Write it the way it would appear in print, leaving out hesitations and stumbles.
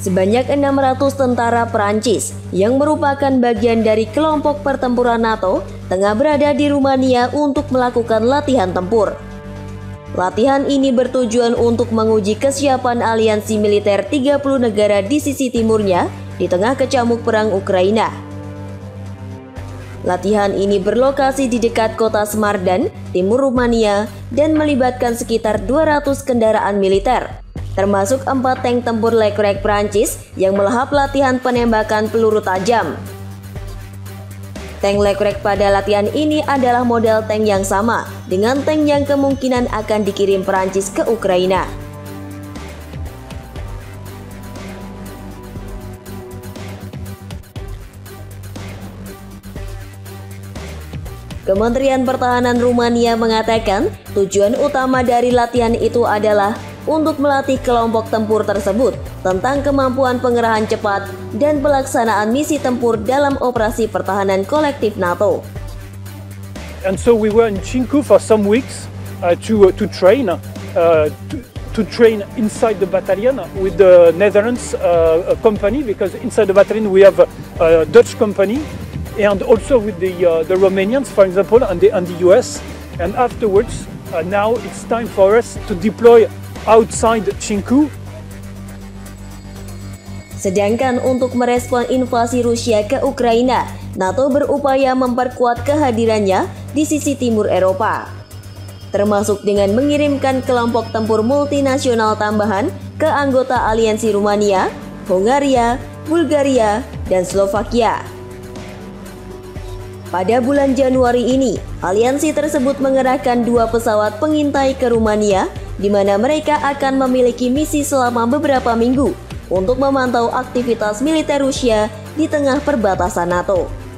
Sebanyak 600 tentara Perancis yang merupakan bagian dari kelompok pertempuran NATO tengah berada di Rumania untuk melakukan latihan tempur. Latihan ini bertujuan untuk menguji kesiapan aliansi militer 30 negara di sisi timurnya di tengah kecamuk perang Ukraina. Latihan ini berlokasi di dekat kota Smardan, timur Rumania, dan melibatkan sekitar 200 kendaraan militer, termasuk 4 tank tempur Leclerc Perancis yang melahap latihan penembakan peluru tajam. Tank Leclerc pada latihan ini adalah model tank yang sama dengan tank yang kemungkinan akan dikirim Perancis ke Ukraina. Kementerian Pertahanan Rumania mengatakan tujuan utama dari latihan itu adalah untuk melatih kelompok tempur tersebut tentang kemampuan pengerahan cepat dan pelaksanaan misi tempur dalam operasi pertahanan kolektif NATO. And so we were in Cinku for some weeks to train inside the battalion with the Netherlands company, because inside the battalion we have a Dutch company, and also with the Romanians, for example, and the US. And afterwards, now it's time for us to deploy outside Cinku. Sedangkan untuk merespon invasi Rusia ke Ukraina, NATO berupaya memperkuat kehadirannya di sisi timur Eropa, termasuk dengan mengirimkan kelompok tempur multinasional tambahan ke anggota aliansi Rumania, Hungaria, Bulgaria, dan Slovakia. Pada bulan Januari ini, aliansi tersebut mengerahkan 2 pesawat pengintai ke Rumania, di mana mereka akan memiliki misi selama beberapa minggu untuk memantau aktivitas militer Rusia di tengah perbatasan NATO.